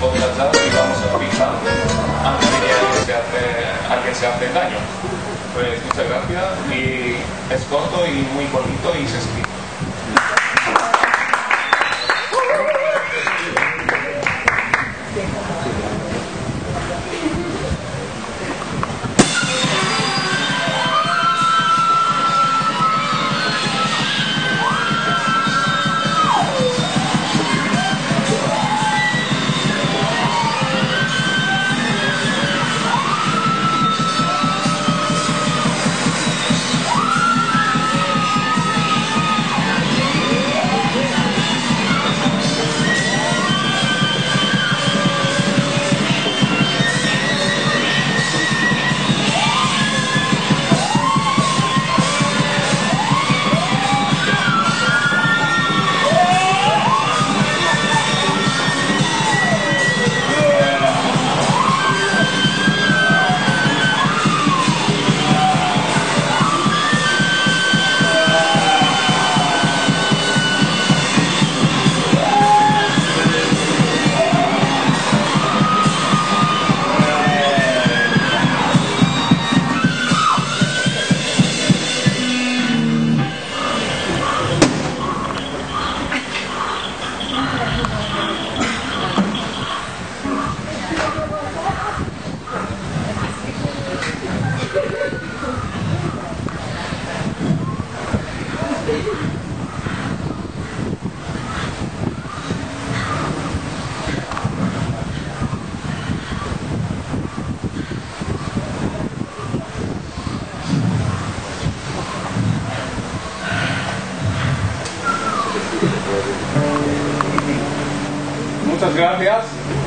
contratar y vamos a pisar antes de que alguien se hace daño. Pues muchas gracias, y es corto y muy bonito y se explica. Muchas gracias.